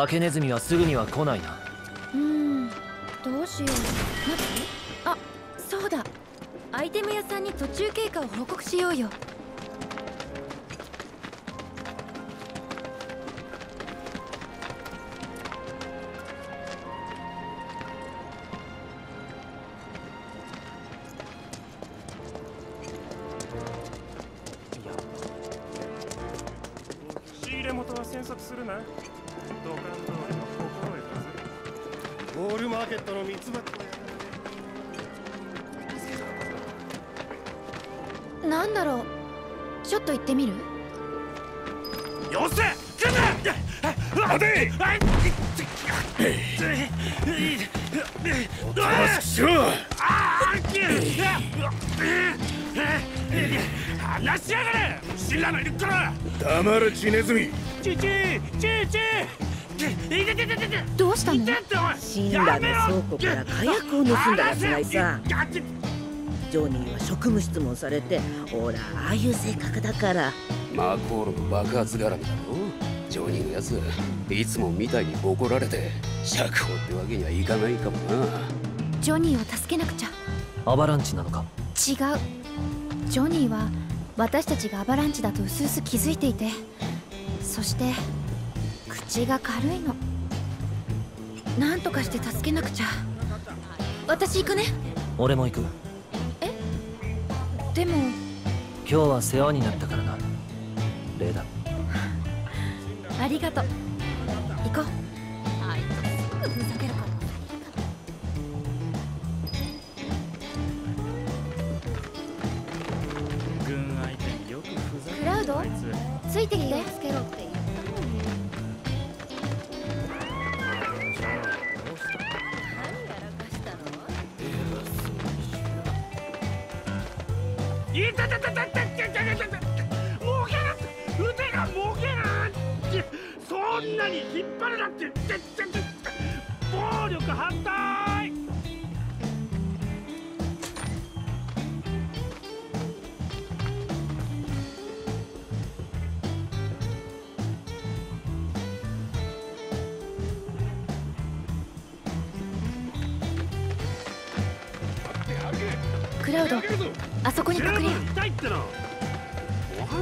化けネズミはすぐには来ないな。どうしよう。待って、あ、そうだ、アイテム屋さんに途中経過を報告しようよ。なんだろう、ちょっと行ってみる。よせ、待て。おとなしくしろ。話しやがれ。知らないでくら。黙れ血ネズミ。どうしたの？シンラの倉庫から火薬を盗んだやつがいさ。ジョニーは職務質問されて、ほらああいう性格だから。マーコールの爆発絡みだろ。ジョニーのやついつもみたいにボコられて釈放ってわけにはいかないかもな。ジョニーを助けなくちゃ。アバランチなのか？違う、ジョニーは私たちがアバランチだとうすうす気づいていて、そして口が軽いの。なんとかして助けなくちゃ。私行くね。俺も行く。でも今日は世話になったからな、礼だ。ありがとう。行こう。あいつすぐふざけるから。軍相手によくふざける。クラウドついてきて。そんなに引っ張るなって。暴力反対。クラウド、あそこに隠れよ。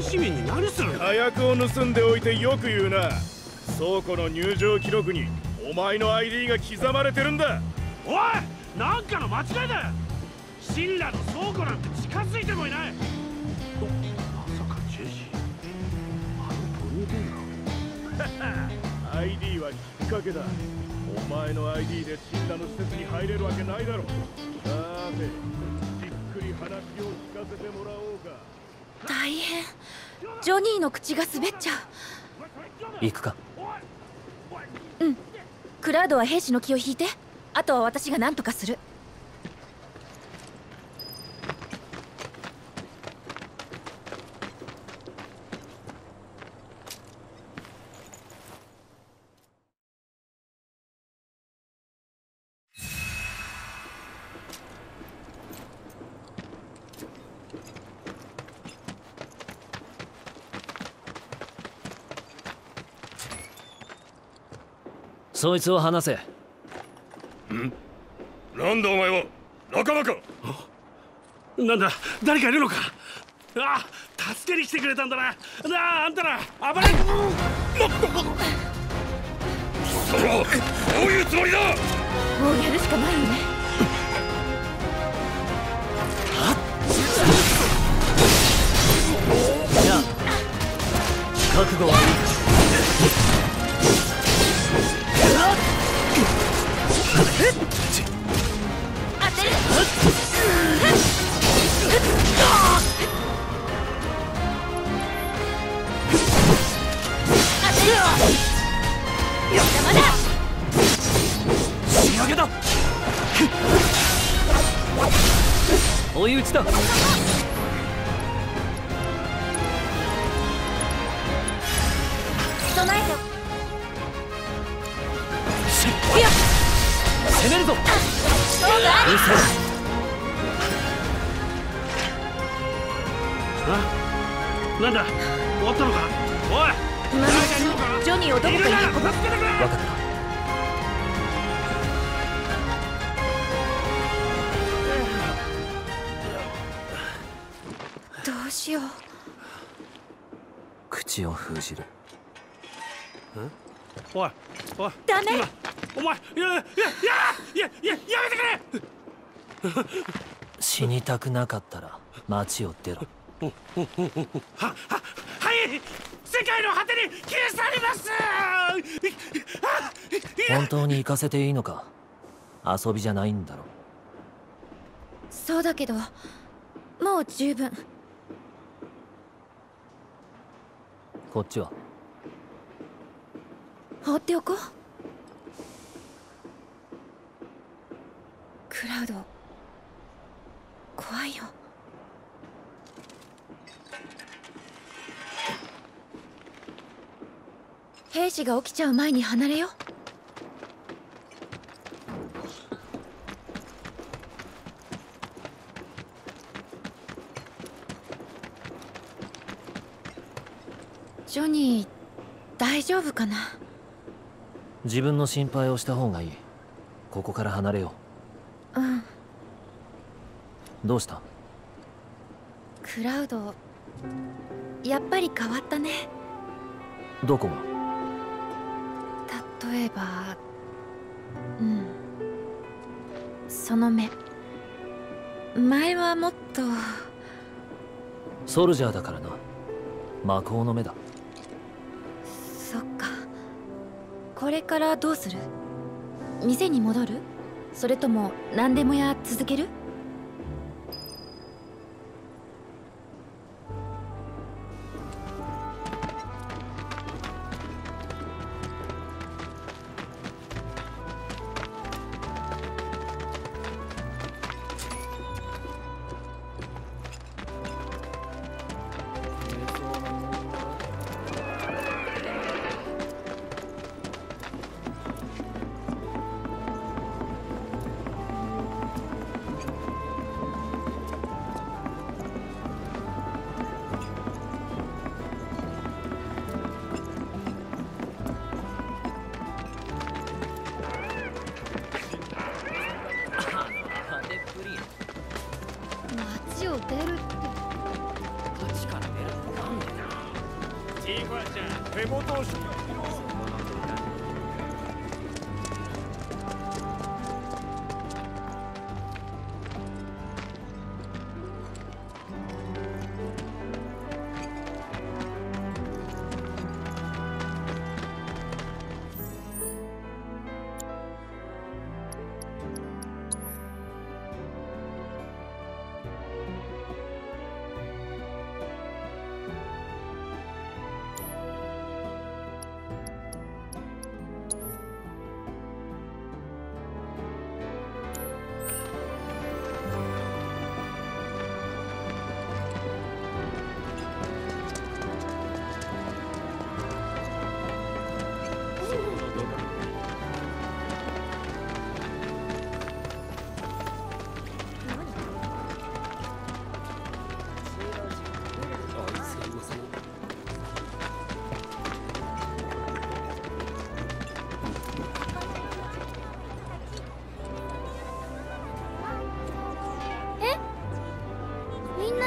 市民に何する？火薬を盗んでおいてよく言うな。倉庫の入場記録にお前の ID が刻まれてるんだ。おい、なんかの間違いだ。神羅の倉庫なんて近づいてもいない。まさかジェシー、あのボルデンが。ID はきっかけだ。お前の ID で神羅の施設に入れるわけないだろう。さて、じっくり話を聞かせてもらおうか。大変、ジョニーの口が滑っちゃう。行くか。うん、クラウドは兵士の気を引いて、あとは私が何とかする。そいつを話せ。ん？なんだお前は、仲間か？なんだ、誰かいるのか？ああ、助けに来てくれたんだな。なあ、あんたら、暴れ。それは、どういうつもりだ？もうやるしかないよね。じゃあ、覚悟はいいか？当てる。仕上げだ。追い打ちだ。備えて。攻めるぞ。あ、なんだ、終わったのか。おい、誰かいるのか。ジョニーをどこかに運ぶ。分かった。どうしよう。口を封じる。おいおい、ダメ。お前、やめてくれ。死にたくなかったら町を出ろ。はい、世界の果てに消え去ります。本当に行かせていいのか？遊びじゃないんだろ。そうだけど、もう十分。こっちは放っておこう。クラウド、怖いよ。兵士が起きちゃう前に離れよ。ジョニー、大丈夫かな？自分の心配をした方がいい。ここから離れよう。うん。どうした？クラウド、やっぱり変わったね。どこが？例えば、うん、その目。前はもっと。ソルジャーだからな。魔法の目だ。そっか。これからどうする？店に戻る？それとも何でも屋続ける？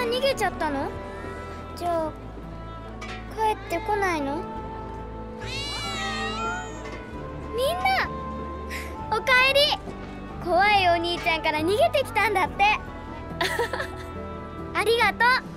逃げちゃったの？じゃあ帰ってこないの？みんなおかえり。怖いお兄ちゃんから逃げてきたんだって。ありがとう。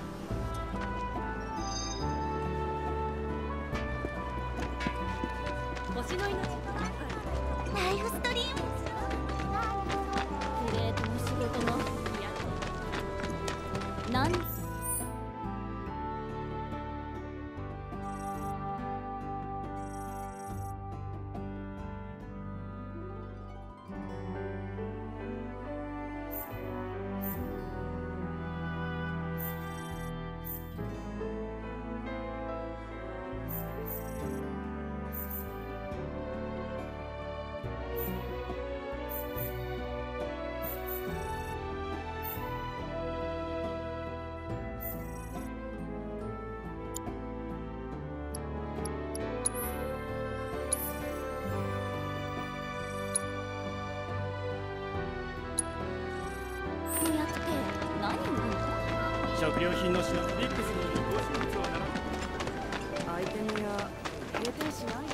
良品の品ミックスの旅行生物はならない。相手には入れてしないよ。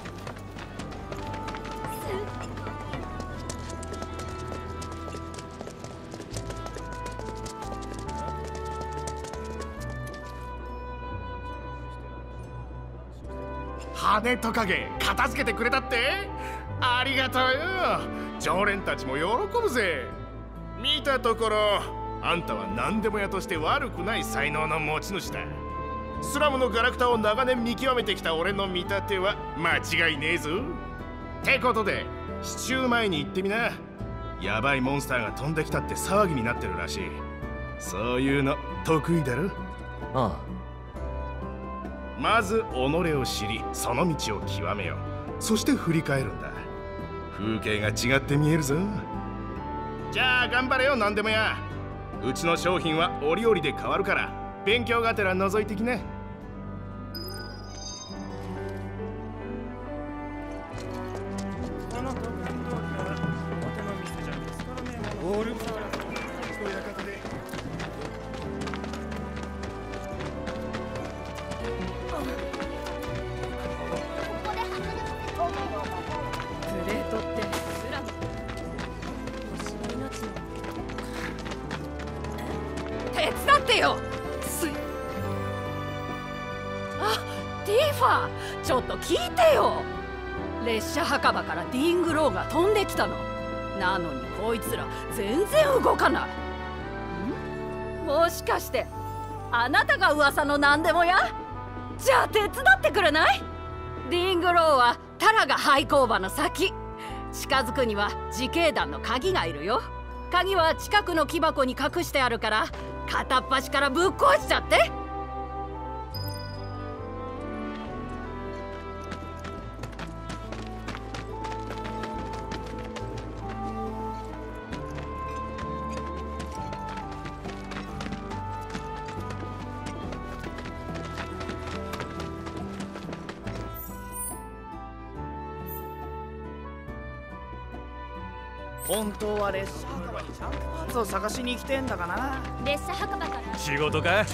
羽トカゲ片付けてくれたってありがとうよ。常連たちも喜ぶぜ。見たところあんたは何でも屋として悪くない才能の持ち主だ。スラムのガラクタを長年見極めてきた俺の見立ては間違いねえぞ。ってことでシチュー前に行ってみな。やばいモンスターが飛んできたって騒ぎになってるらしい。そういうの得意だろ。ああ、 まず己を知り、その道を極めよう。そして振り返るんだ。風景が違って見えるぞ。じゃあ頑張れよ、何でもや。うちの商品は折々で変わるから、勉強がてら覗いてきね。オールスターの館で。 ちょっと聞いてよ。列車墓場からディングローが飛んできたの。なのにこいつら全然動かない。ん？もしかしてあなたが噂の何でもや？じゃあ手伝ってくれない？ディングローはタラが廃工場の先。近づくには自警団の鍵がいるよ。鍵は近くの木箱に隠してあるから片っ端からぶっ壊しちゃって。 本当は列車墓場にちゃんとパーツを探しに来てんだかな。列車墓場から仕事か。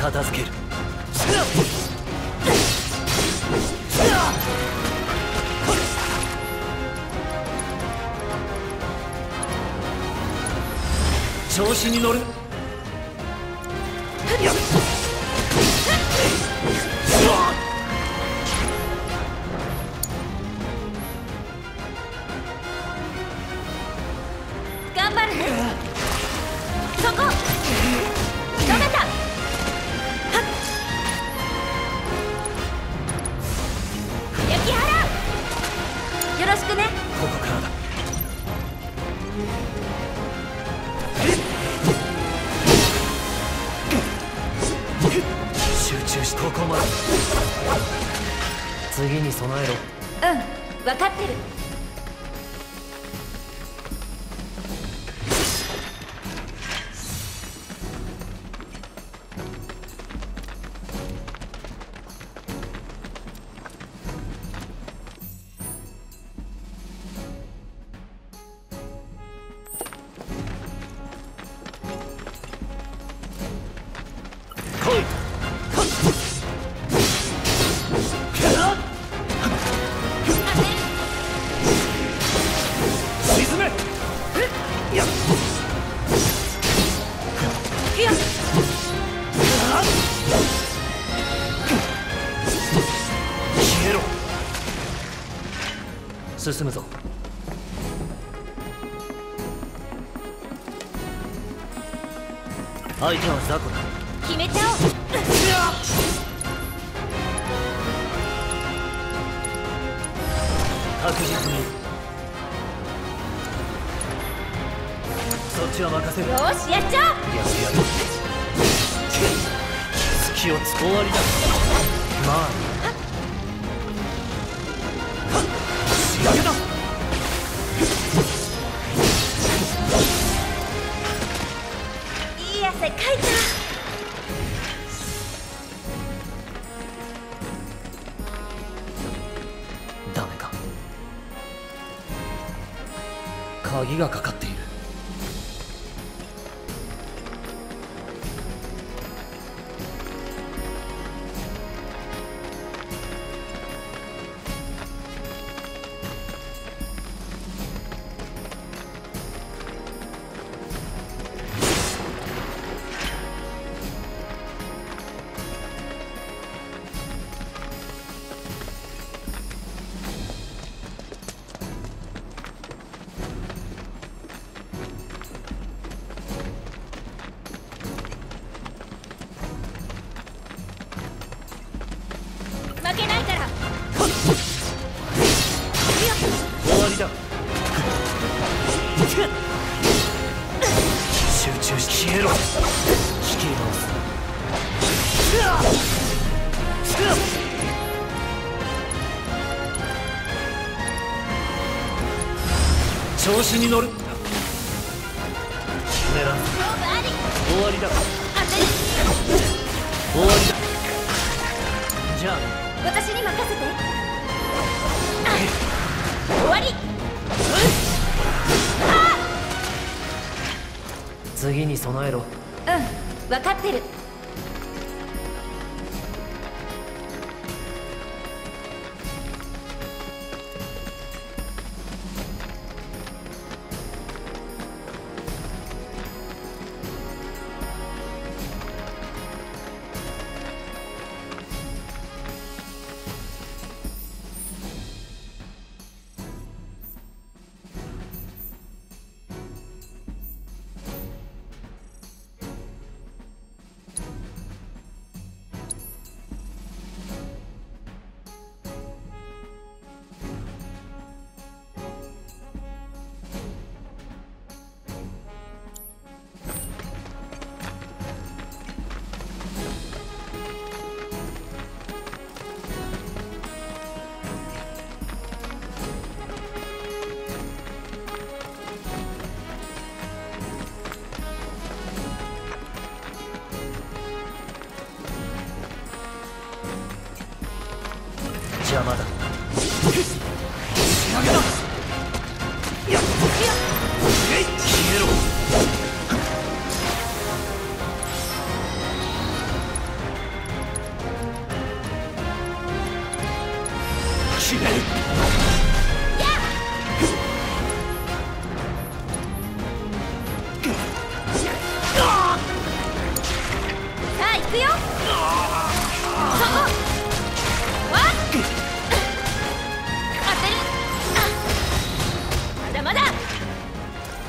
片付ける。 調子に乗る。 頑張るね。そこ、どなた。次に備えろ。うん、分かってる。進むぞ。相手は雑魚だ。決めちゃおう。確実に。そっちは任せる。よし、やっちゃおう。やるやる。隙をつこわりだ。まあやけだ。いい汗かいた。ダメか。鍵がかかっている。調子に乗る。終わりだ。終わりだ。じゃあ私に任せて。終わり。次に備えろ。うん、分かってる。邪魔だ。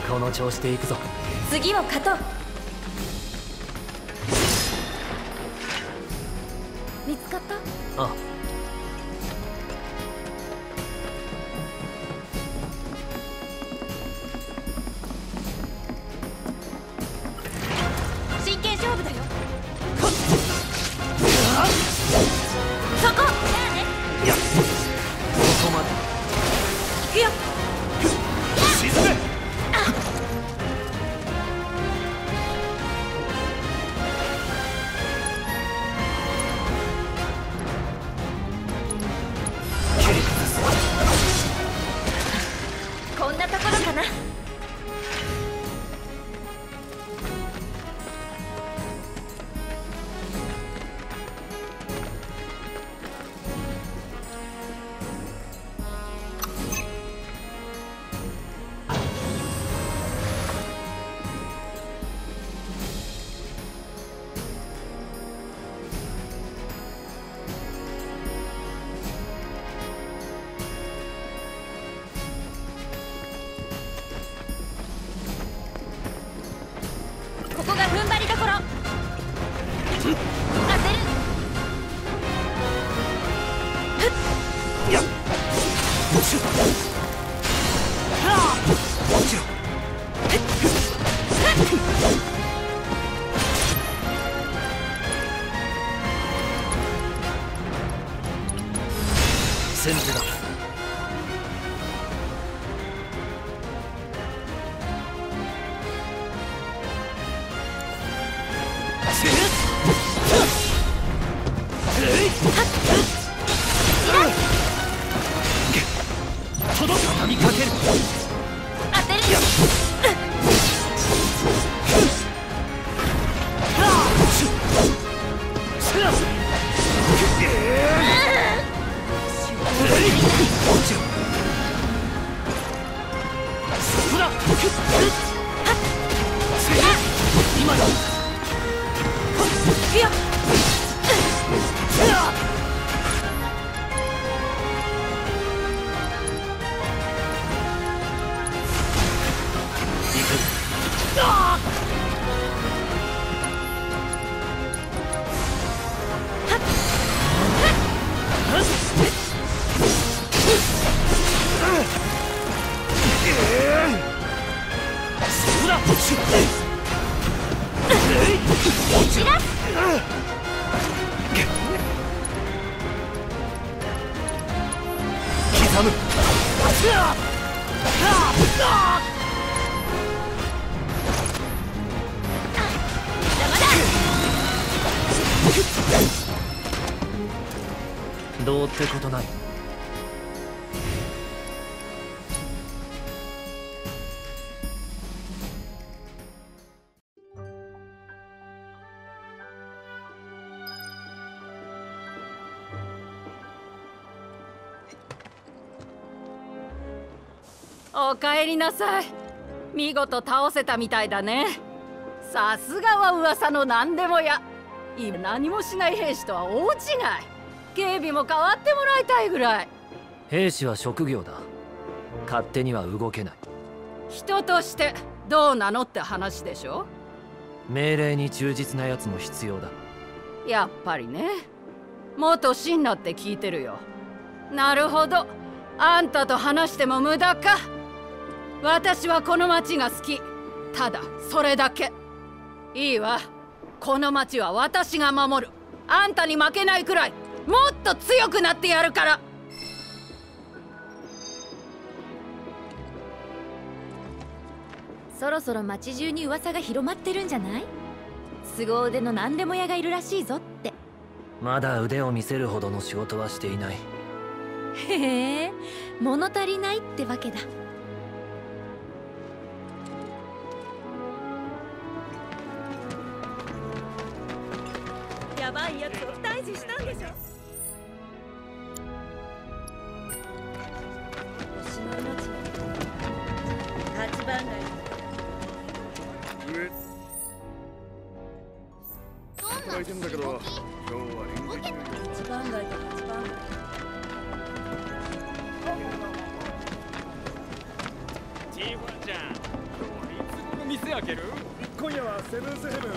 この調子でいくぞ。次を勝とう。見つかった？ああ。真剣勝負だよ。そこ！どうってことない。おかえりなさい。見事倒せたみたいだね。さすがは噂の何でもや。今何もしない兵士とは大違い。警備も変わってもらいたいぐらい。兵士は職業だ。勝手には動けない。人としてどうなのって話でしょ。命令に忠実なやつも必要だ。やっぱりね。元シンナって聞いてるよ。なるほど。あんたと話しても無駄か。私はこの町が好き。ただそれだけ。いいわ。この町は私が守る。あんたに負けないくらいもっと強くなってやるから。そろそろ町中に噂が広まってるんじゃない？凄腕の何でも屋がいるらしいぞって。まだ腕を見せるほどの仕事はしていない。へえ、物足りないってわけだ。やばいやつを退治したんでしょ。星の文字八番街。どんな？書いてんだけど今日は臨時八番街と八番街。G1 じゃん。今日も店開ける？今夜はセブンセヘブン営業するよ。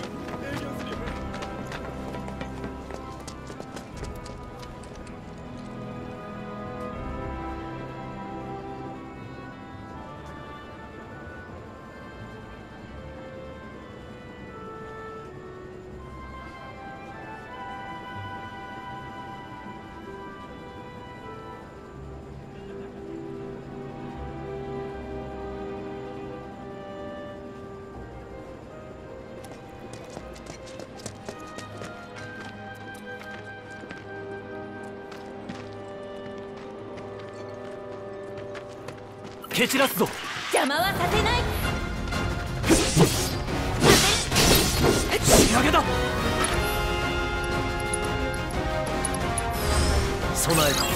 蹴散らすぞ。邪魔はさせない。仕掛けだ。備えだ。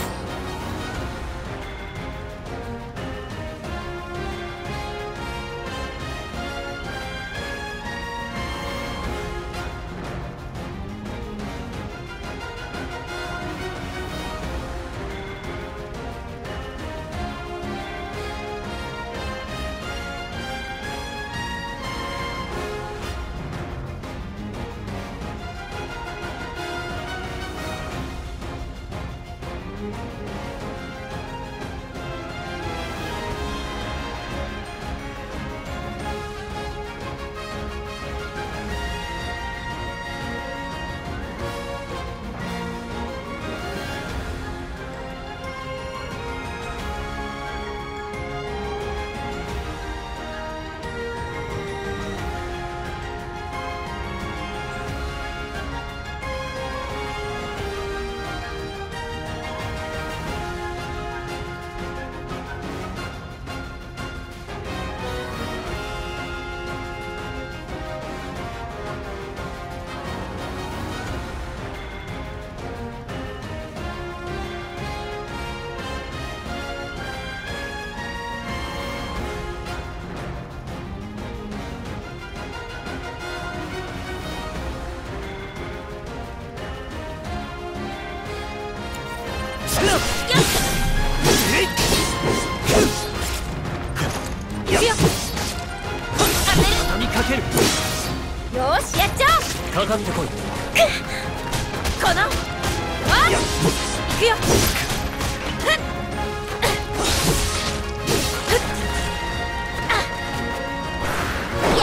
畳んでこい。このわいくよ。や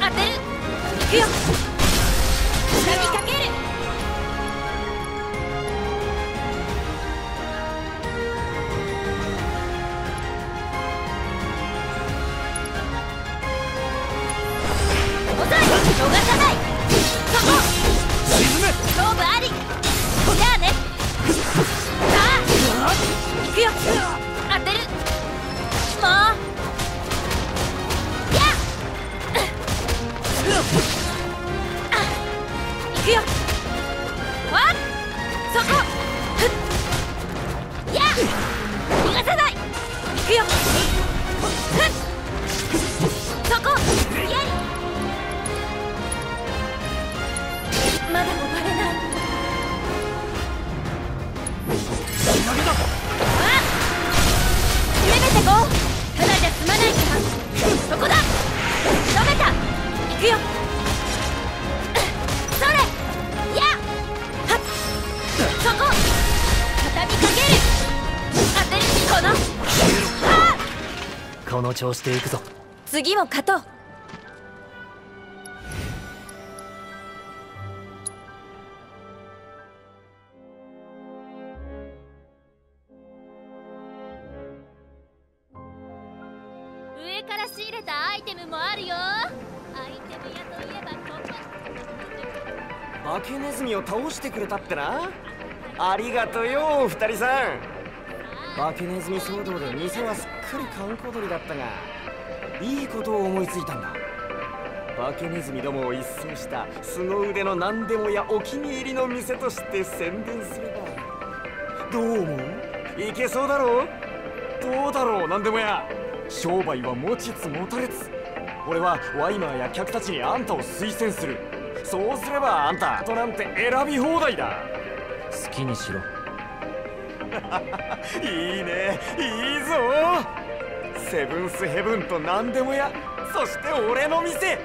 当てる。いくよ。畳みかける。おさえ逃さない。勝負あり。じゃあね。さあ行くよ。当てる。もうやっ行くよ。わっそこやっ逃がさない。行くよ。そこやり。まだもバレない。投げた。攻めてこう。ただじゃ済まないから。そこだ。止めた。行くよ。それ。や。はっ。そこ。畳みかける。当てる。この。はっ。この調子で行くぞ。次も勝とう。仕入れたアイテムもあるよ。アイテム屋といえばここ。バケネズミを倒してくれたってな。ありがとうよ二人さん。バケネズミ騒動で店はすっかり閑古鳥だったが、いいことを思いついたんだ。バケネズミどもを一掃した凄腕の何でもやお気に入りの店として宣伝すればどう思う？いけそうだろう。どうだろう何でもや。商売は持ちつ持たれつ。俺はワイマーや客たちにあんたを推薦する。そうすればあんたとなんて選び放題だ。好きにしろ。いいねいいぞ。セブンスヘブンと何でもや、そして俺の店、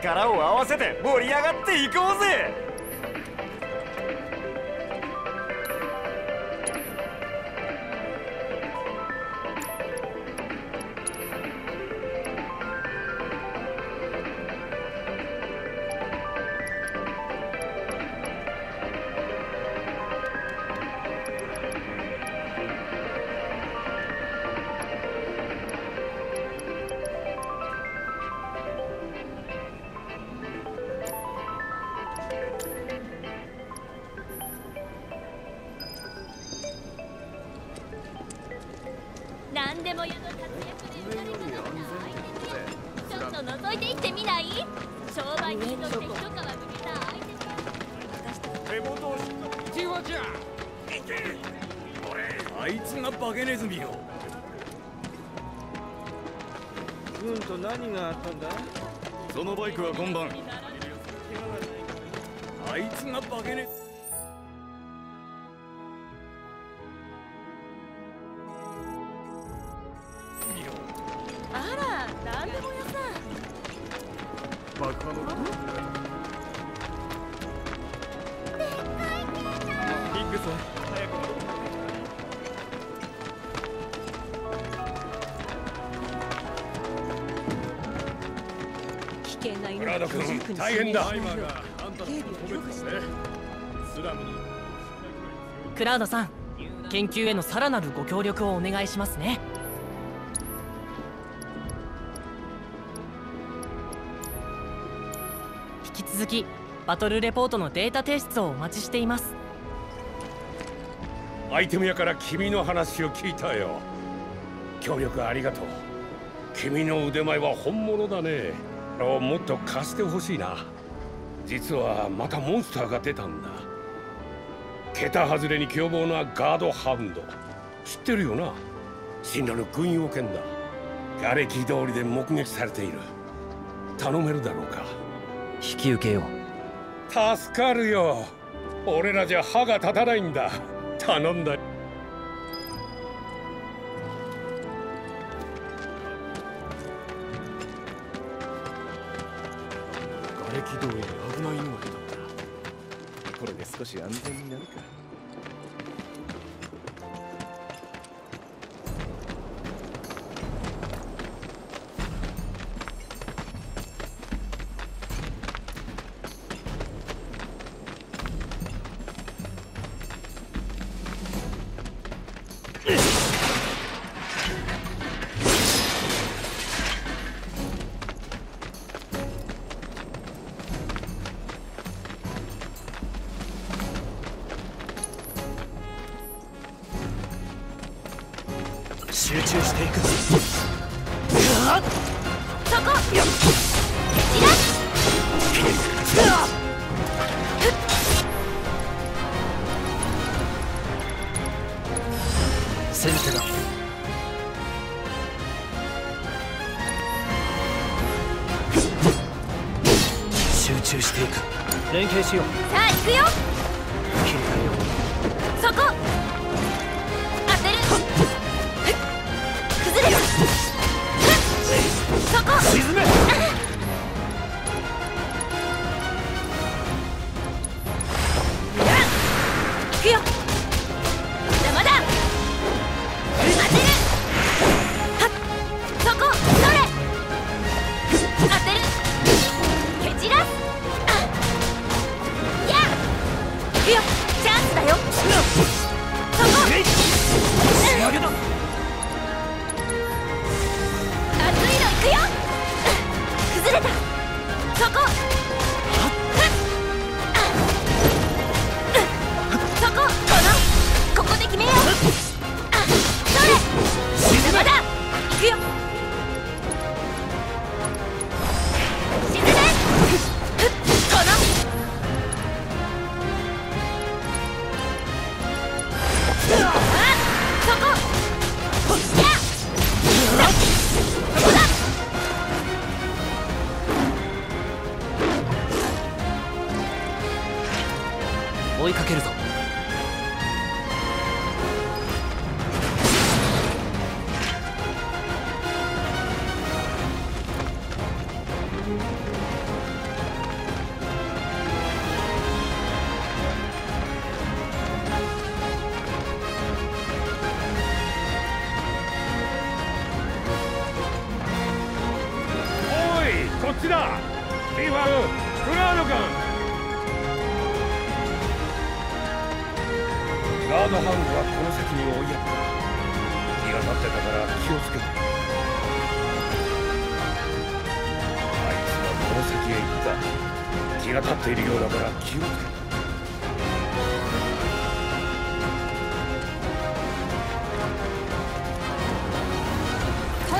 力を合わせて盛り上がっていこうぜ。何でも屋の活躍で生まれ変わった相手にちょっと覗いていってみない？商売人として一皮むけた相手手元をしっとりじゃいけ！俺あいつがバゲネズミよ。うんと何があったんだ？そのバイクは今晩あいつがバゲネ大変だ。クラウドさん、研究へのさらなるご協力をお願いしますね。引き続きバトルレポートのデータ提出をお待ちしています。アイテム屋から君の話を聞いたよ。協力ありがとう。君の腕前は本物だね。もっと貸してほしいな。実はまたモンスターが出たんだ。桁外れに凶暴なガードハウンド、知ってるよな。進路の軍用犬だ。瓦礫通りで目撃されている。頼めるだろうか。引き受けよう。助かるよ。俺らじゃ歯が立たないんだ。頼んだ。危ないわけだった。これで少し安全になるか。さあ行くよ。そこ当てる。崩れる。そこ沈め。行くよ。まだまだ当てる。そこそれ当てる。蹴散らす。チャンスだよ。そこ。仕上げだ。熱いの行くよ。崩れた。そこ。そこ。このここで決めよう。それ。まだ。行くよ。沈め。この。そこ！や！そこだ！追いかけるぞ。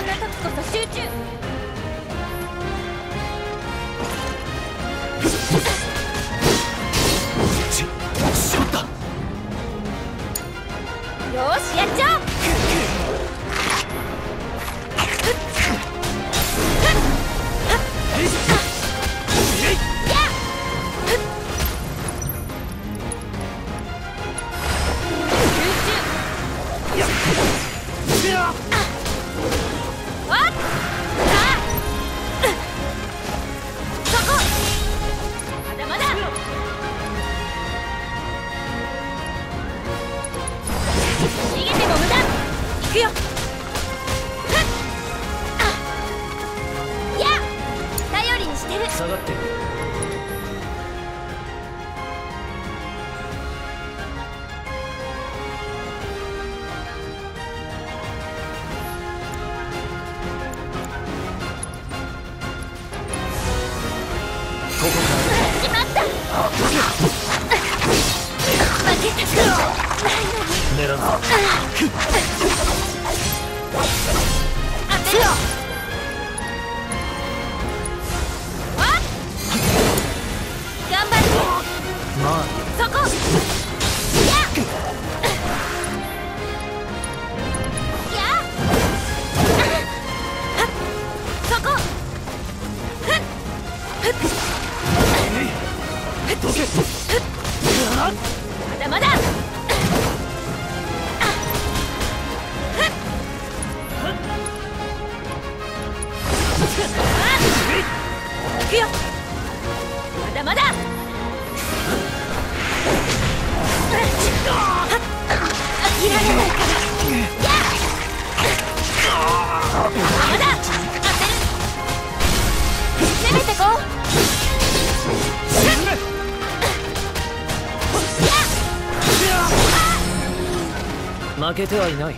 な時こそ集中。しまった。よーし、やっちゃおう。負けてはいない。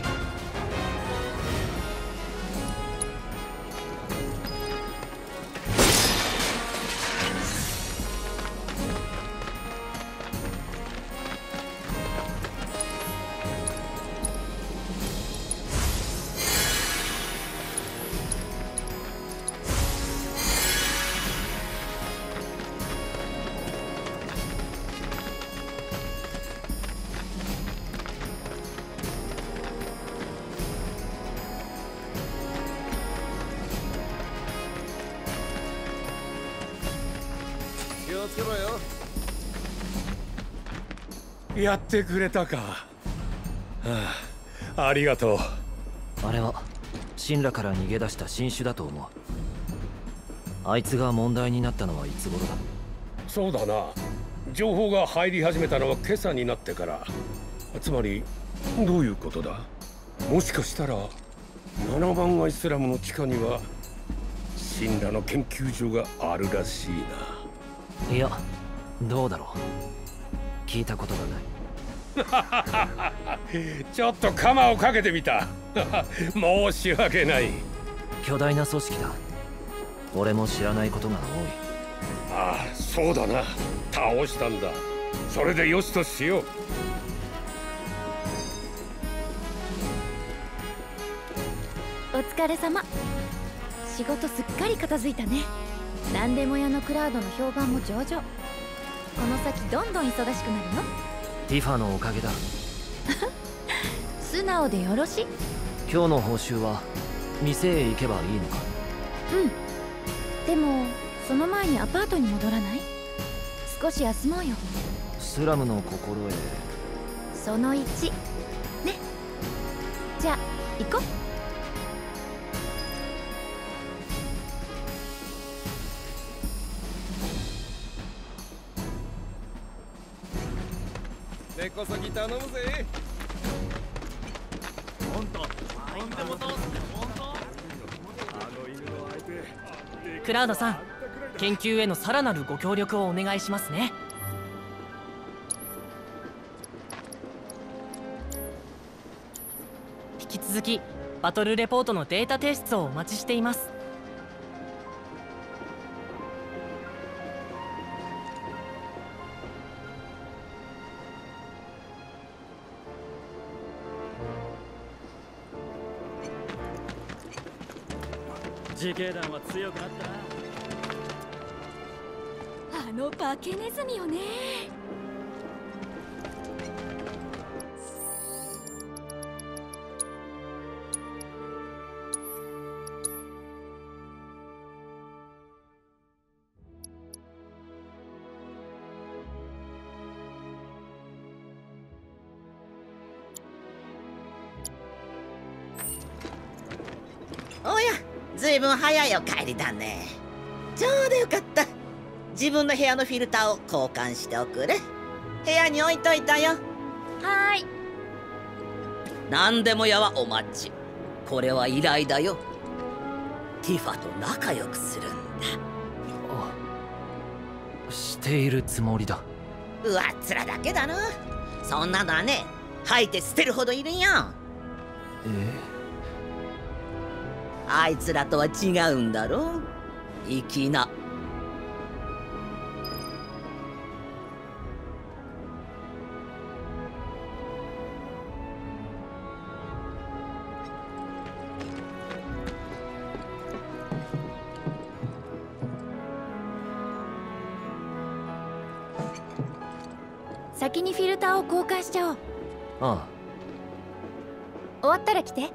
やってくれたか、はあ、ありがとう。あれは神羅から逃げ出した新種だと思う。あいつが問題になったのはいつ頃だ？そうだな、情報が入り始めたのは今朝になってから。つまりどういうことだ？もしかしたら7番アイスラムの地下には神羅の研究所があるらしいな。いや、どうだろう、聞いたことがないちょっとカマをかけてみた申し訳ない。巨大な組織だ。俺も知らないことが多い。ああ、そうだな、倒したんだ。それでよしとしよう。お疲れ様。仕事すっかり片付いたね。何でも屋のクラウドの評判も上々。この先どんどん忙しくなるの？ティファのおかげだ素直でよろしい。今日の報酬は店へ行けばいいのか？うん、でもその前にアパートに戻らない？少し休もうよ。スラムの心得その1ね。じゃあ行こう。手こそぎ頼むぜ。本当、クラウドさん、研究へのさらなるご協力をお願いしますね。引き続きバトルレポートのデータ提出をお待ちしています。自警団は強くなったな。あの化けネズミよね。ずいぶん早いお帰りだね。ちょうどよかった。自分の部屋のフィルターを交換しておくれ。部屋に置いといたよ。はーい。何でも屋はお待ち。これは依頼だよ。ティファと仲良くするんだ。あ、しているつもりだ。うわっつらだけだな。そんなのはね、吐いて捨てるほどいるんよ。あいつらとは違うんだろう。粋な。先にフィルターを交換しちゃおう。ああ。終わったら来て。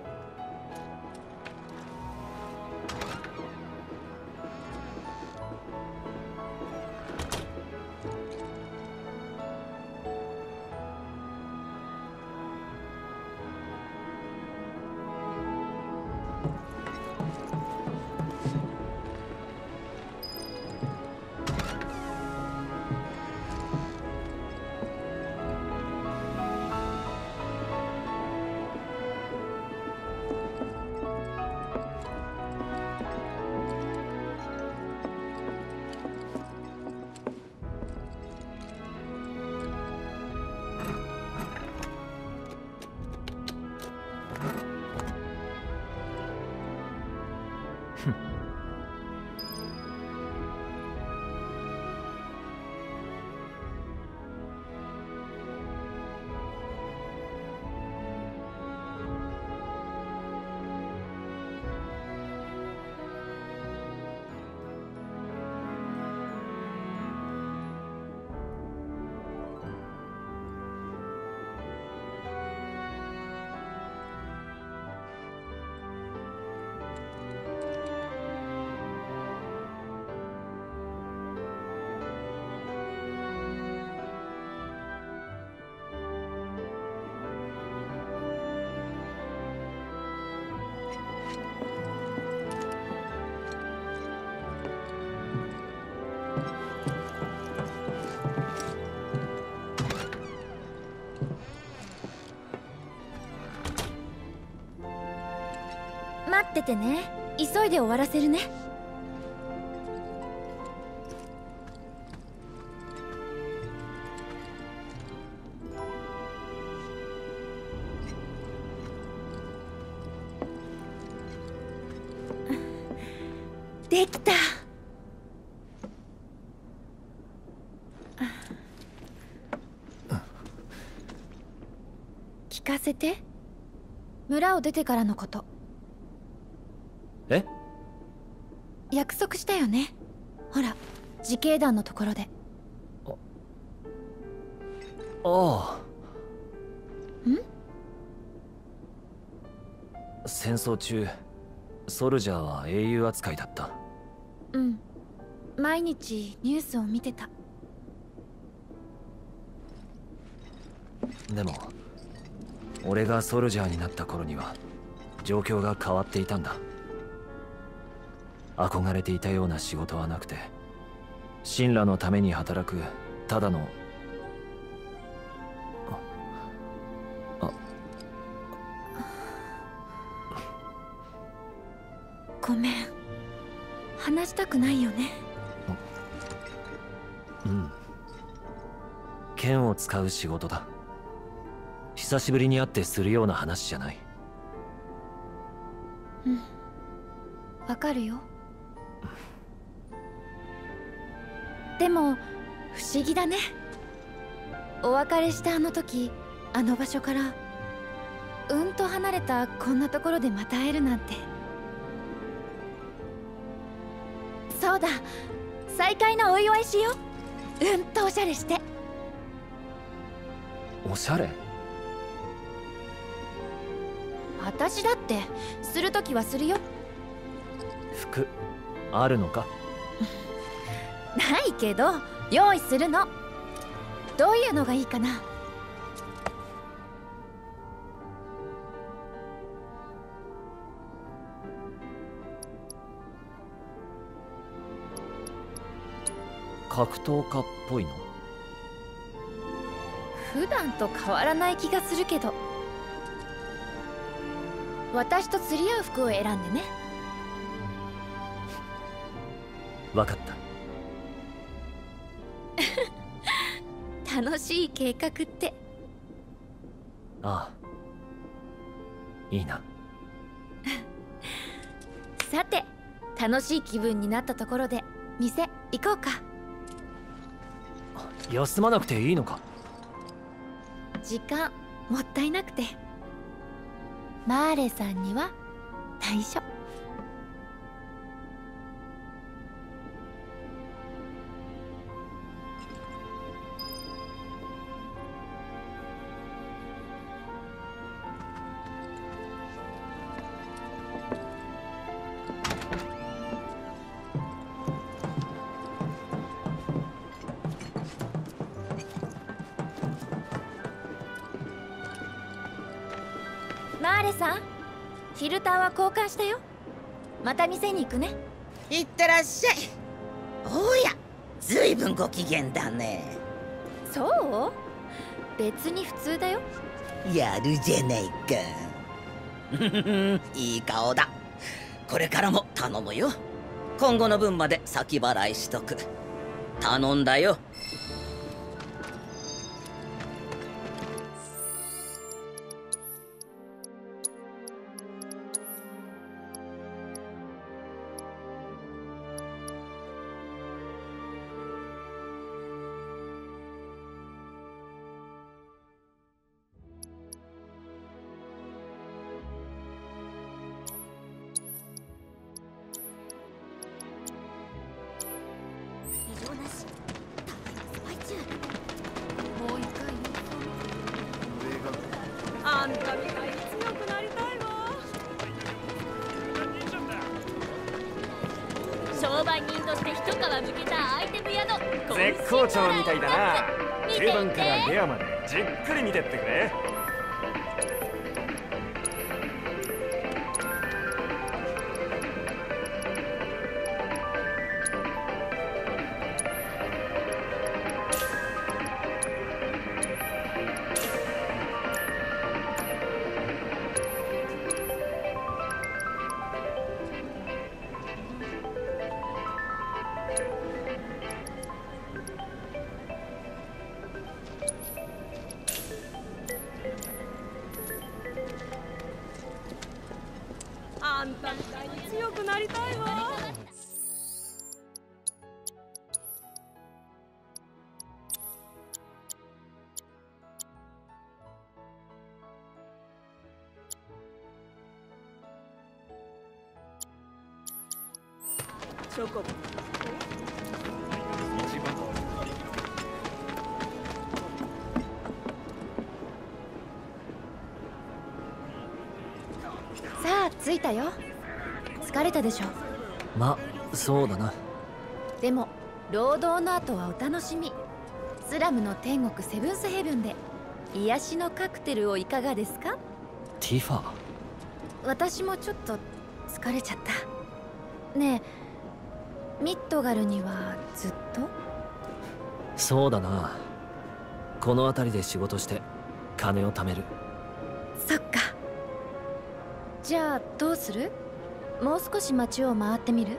待っててね。急いで終わらせるね。できた。聞かせて。村を出てからのこと。え？約束したよね。ほら、自警団のところで。ああ。ん？戦争中、ソルジャーは英雄扱いだった。うん。毎日ニュースを見てた。でも、俺がソルジャーになった頃には、状況が変わっていたんだ。憧れていたような仕事はなくて、神羅のために働くただのごめん、話したくないよね。うん、剣を使う仕事だ。久しぶりに会ってするような話じゃない。うん、わかるよ。でも不思議だね。お別れしたあの時、あの場所からうんと離れたこんなところでまた会えるなんて。そうだ、再会のお祝いしよう。うんとおしゃれして。おしゃれ？私だってするときはするよ。服あるのか？ないけど用意するの。どういうのがいいかな？格闘家っぽいの？普段と変わらない気がするけど。私と釣り合う服を選んでね。分かった。楽しい計画って。ああ、いいな。さて、楽しい気分になったところで店行こうか。休まなくていいのか？時間もったいなくて。マーレさんには内緒。マーレさん、フィルターは交換したよ。また店に行くね。いってらっしゃい。おや、ずいぶんご機嫌だね。そう？別に普通だよ。やるじゃないか。いい顔だ。これからも頼むよ。今後の分まで先払いしとく。頼んだよ。商売人として一皮むけたアイテム宿、絶好調みたいだな。定番からレアまでじっくり見てってくれ。強くなりたいわ。チョコさあ着いたよ。疲れたでしょ。ま、そうだな。でも労働の後はお楽しみ。スラムの天国セブンスヘブンで癒しのカクテルをいかがですか？ティファ。私もちょっと疲れちゃった。ねえ、ミッドガルにはずっと？そうだな。この辺りで仕事して金を貯める。そっか。じゃあどうする？もう少し街を回ってみる？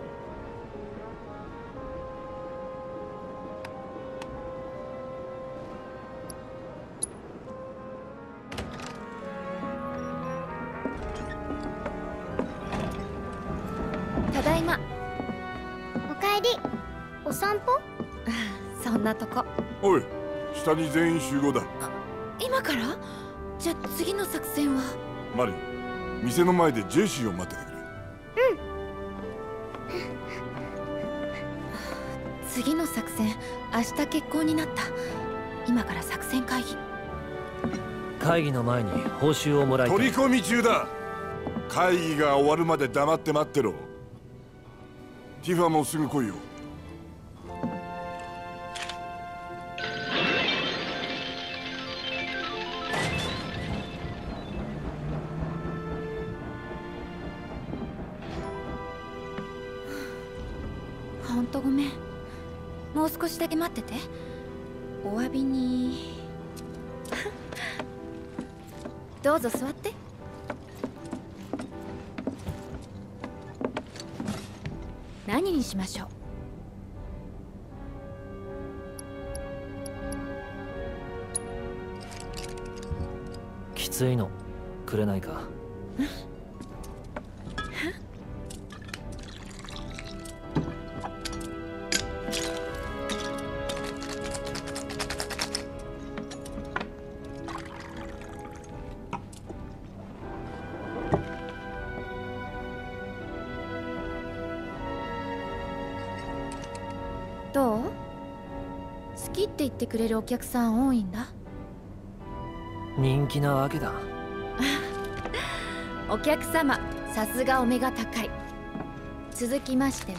ただいま。おかえり。お散歩？そんなとこ。おい、下に全員集合だ。今から？じゃあ次の作戦は？マリン、店の前でジェシーを待っててくれ。次の作戦、明日決行になった。今から作戦会議。会議の前に報酬をもらいたい。取り込み中だ。会議が終わるまで黙って待ってろ。ティファもすぐ来いよ。ほんとごめん。もう少しだけ待ってて。お詫びにどうぞ座って。何にしましょう。きついのくれないか。どう？好きって言ってくれるお客さん多いんだ。人気なわけだ。お客様、さすがお目が高い。続きましては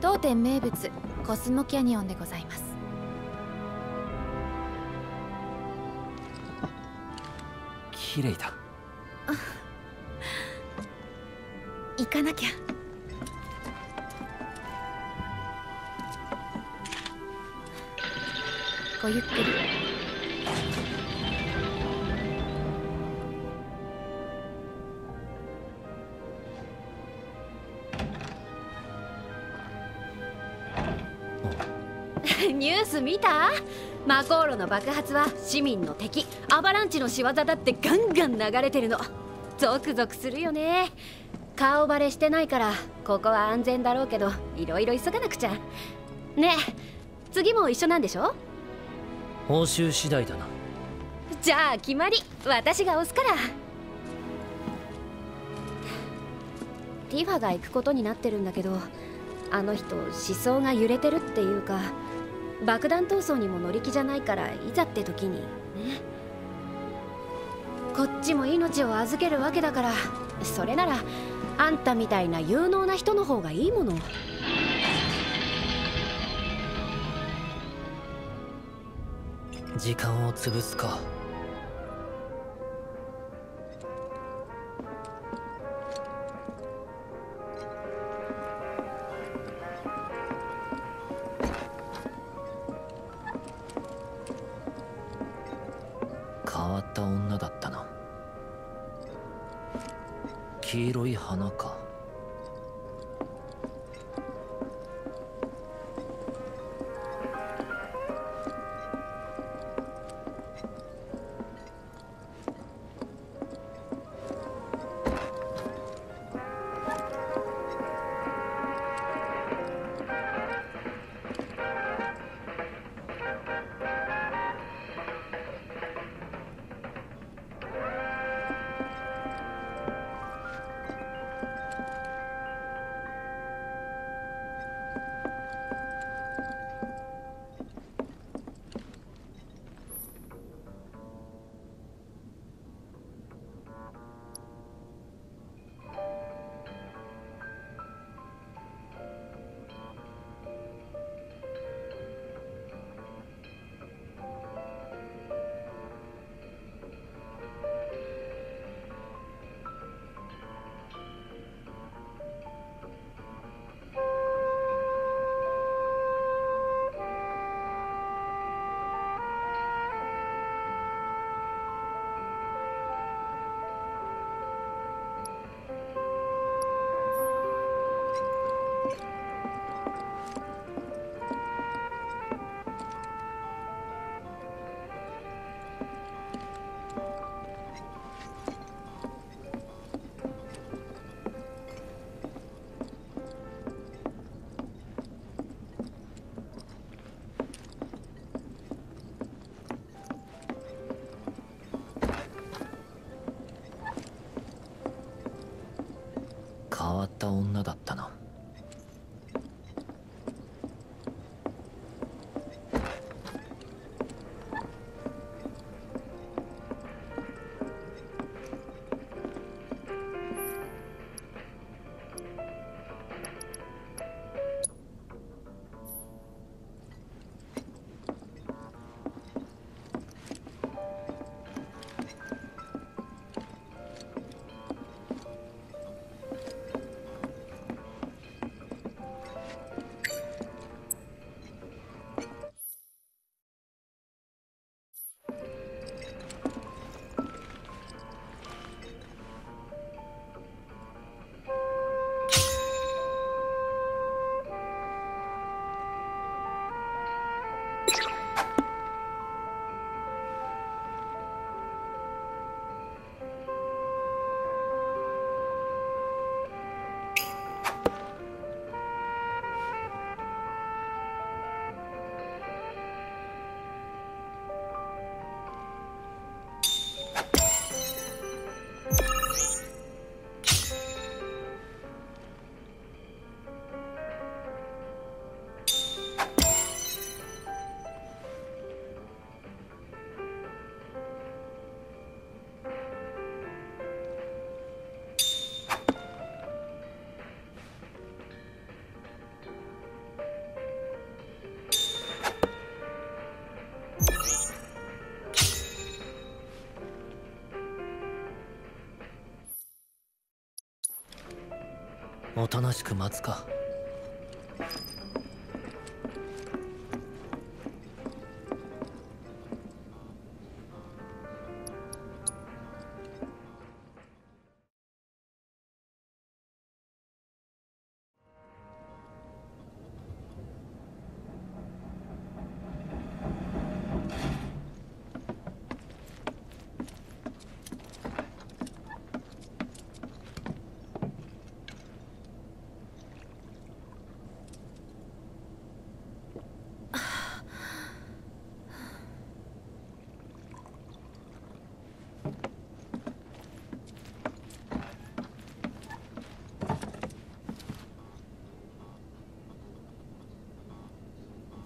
当店名物コスモキャニオンでございます。綺麗だ。行かなきゃ。ごゆっくり。ニュース見た？魔航路の爆発は市民の敵アバランチの仕業だってガンガン流れてるの。ゾクゾクするよね。顔バレしてないからここは安全だろうけど、いろいろ急がなくちゃね。え次も一緒なんでしょ。報酬次第だな。じゃあ決まり、私が押すから。ティファが行くことになってるんだけど、あの人思想が揺れてるっていうか、爆弾闘争にも乗り気じゃないから、いざって時にね。こっちも命を預けるわけだから、それならあんたみたいな有能な人の方がいいもの。時間を潰すか。変わった女だったな。黄色い花か。おとなしく待つか。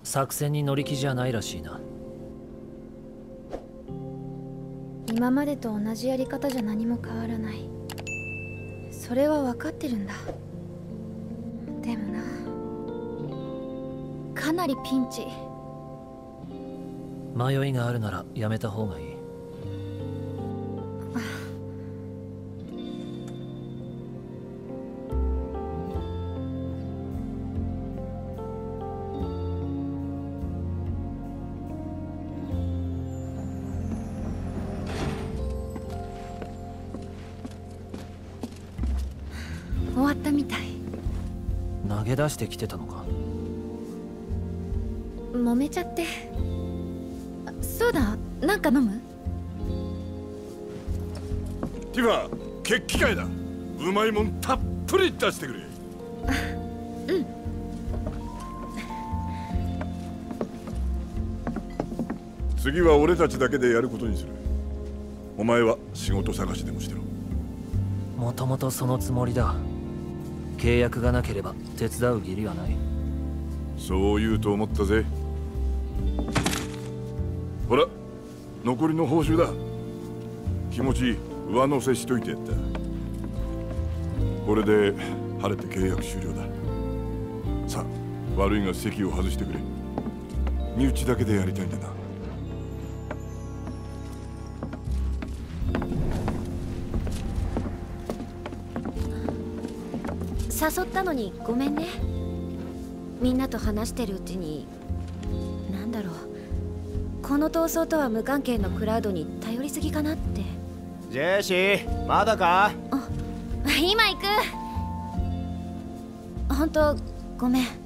作戦に乗り気じゃないらしいな。今までと同じやり方じゃ何も変わらない。それは分かってるんだ。でもな、かなりピンチ。迷いがあるならやめた方がいい。出してきてたのか。揉めちゃって。そうだ、なんか飲む？ティファ、決起会だ。うまいもんたっぷり出してくれ。うん。次は俺たちだけでやることにする。お前は仕事探しでもしてろ。もともとそのつもりだ。契約がなければ手伝う義理はない。そう言うと思ったぜ。ほら、残りの報酬だ。気持ち上乗せしといてやった。これで晴れて契約終了だ。さあ、悪いが席を外してくれ。身内だけでやりたいんだな。誘ったのにごめんね。みんなと話してるうちに、なんだろう、この闘争とは無関係のクラウドに頼りすぎかなって。ジェシー、まだか？今行く。本当ごめん。